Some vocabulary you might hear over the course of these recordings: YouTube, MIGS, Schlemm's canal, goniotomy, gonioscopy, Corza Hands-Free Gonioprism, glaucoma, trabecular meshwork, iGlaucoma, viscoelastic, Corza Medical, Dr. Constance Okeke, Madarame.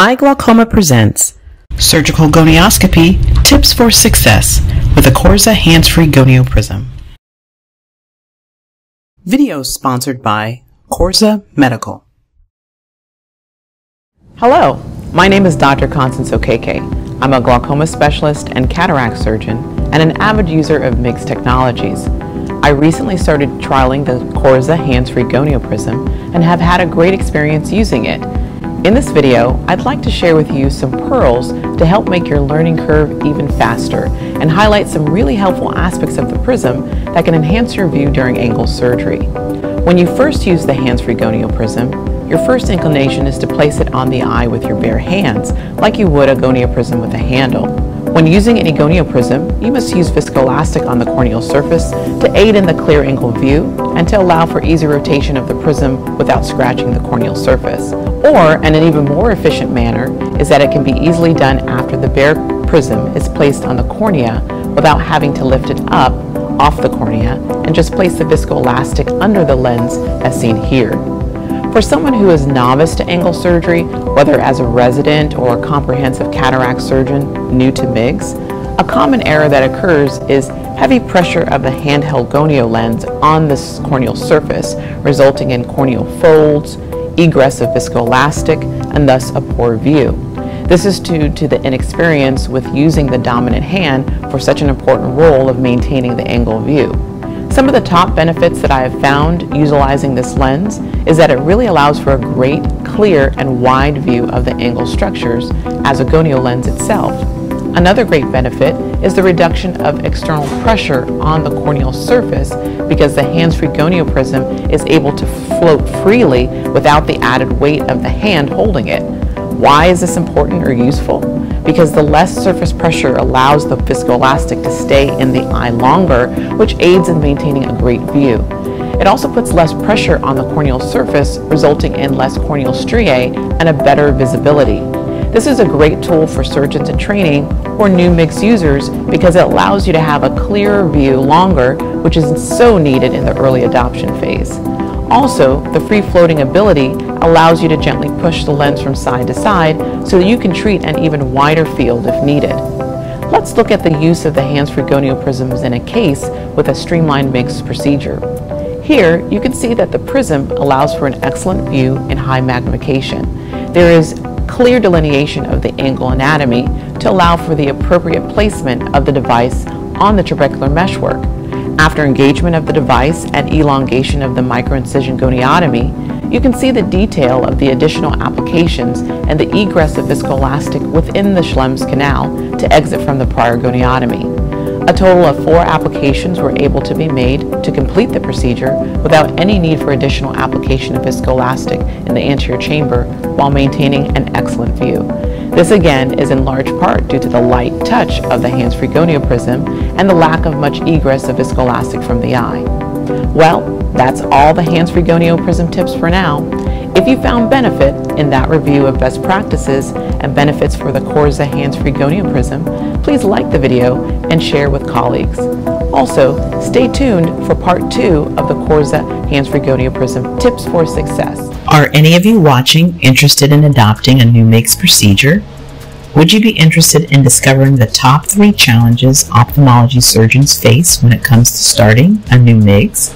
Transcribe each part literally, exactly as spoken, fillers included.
iGlaucoma presents Surgical Gonioscopy Tips for Success with a Corza Hands-Free Gonioprism. Video sponsored by Corza Medical. Hello, my name is Doctor Constance Okeke. I'm a glaucoma specialist and cataract surgeon and an avid user of M I G S technologies. I recently started trialing the Corza Hands-Free Gonioprism and have had a great experience using it. In this video, I'd like to share with you some pearls to help make your learning curve even faster and highlight some really helpful aspects of the prism that can enhance your view during angle surgery. When you first use the hands-free gonioprism, your first inclination is to place it on the eye with your bare hands, like you would a gonioprism with a handle. When using any gonioprism, you must use viscoelastic on the corneal surface to aid in the clear angle view and to allow for easy rotation of the prism without scratching the corneal surface. Or, in an even more efficient manner, is that it can be easily done after the bare prism is placed on the cornea without having to lift it up off the cornea and just place the viscoelastic under the lens as seen here. For someone who is novice to angle surgery, whether as a resident or a comprehensive cataract surgeon new to M I G S, a common error that occurs is heavy pressure of the handheld gonio lens on the corneal surface, resulting in corneal folds, egress of viscoelastic, and thus a poor view. This is due to the inexperience with using the dominant hand for such an important role of maintaining the angle view. Some of the top benefits that I have found utilizing this lens is that it really allows for a great, clear, and wide view of the angle structures as a gonio lens itself. Another great benefit is the reduction of external pressure on the corneal surface because the hands-free gonioprism is able to float freely without the added weight of the hand holding it. Why is this important or useful? Because the less surface pressure allows the viscoelastic to stay in the eye longer, which aids in maintaining a great view. It also puts less pressure on the corneal surface, resulting in less corneal striae and a better visibility. This is a great tool for surgeons in training or new M I G S users because it allows you to have a clearer view longer, which is so needed in the early adoption phase. Also, the free-floating ability allows you to gently push the lens from side to side so that you can treat an even wider field if needed. Let's look at the use of the hands-free gonioprisms in a case with a streamlined M I G S procedure. Here, you can see that the prism allows for an excellent view in high magnification. There is clear delineation of the angle anatomy to allow for the appropriate placement of the device on the trabecular meshwork. After engagement of the device and elongation of the microincision goniotomy, you can see the detail of the additional applications and the egress of viscoelastic within the Schlemm's canal to exit from the prior goniotomy. A total of four applications were able to be made to complete the procedure without any need for additional application of viscoelastic in the anterior chamber while maintaining an excellent view. This again is in large part due to the light touch of the hands-free gonioprism and the lack of much egress of viscoelastic from the eye. Well, that's all the hands-free gonioprism tips for now. If you found benefit in that review of best practices and benefits for the Corza hands-free gonioprism, please like the video and share with colleagues. Also, stay tuned for part two of the Corza hands-free gonioprism tips for success. Are any of you watching interested in adopting a new M I G S procedure? Would you be interested in discovering the top three challenges ophthalmology surgeons face when it comes to starting a new M I G S?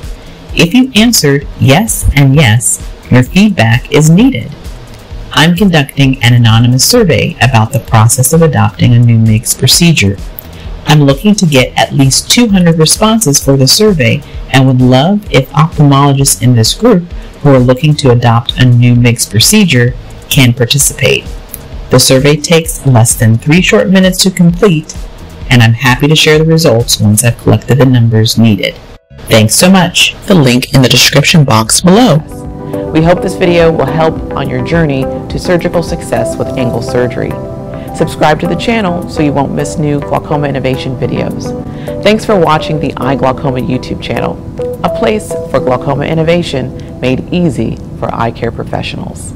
If you answered yes and yes, your feedback is needed. I'm conducting an anonymous survey about the process of adopting a new M I G S procedure. I'm looking to get at least two hundred responses for the survey and would love if ophthalmologists in this group who are looking to adopt a new M I G S procedure can participate. The survey takes less than three short minutes to complete, and I'm happy to share the results once I've collected the numbers needed. Thanks so much. The link in the description box below. We hope this video will help on your journey to surgical success with angle surgery. Subscribe to the channel so you won't miss new glaucoma innovation videos. Thanks for watching the iGlaucoma YouTube channel, a place for glaucoma innovation made easy for eye care professionals.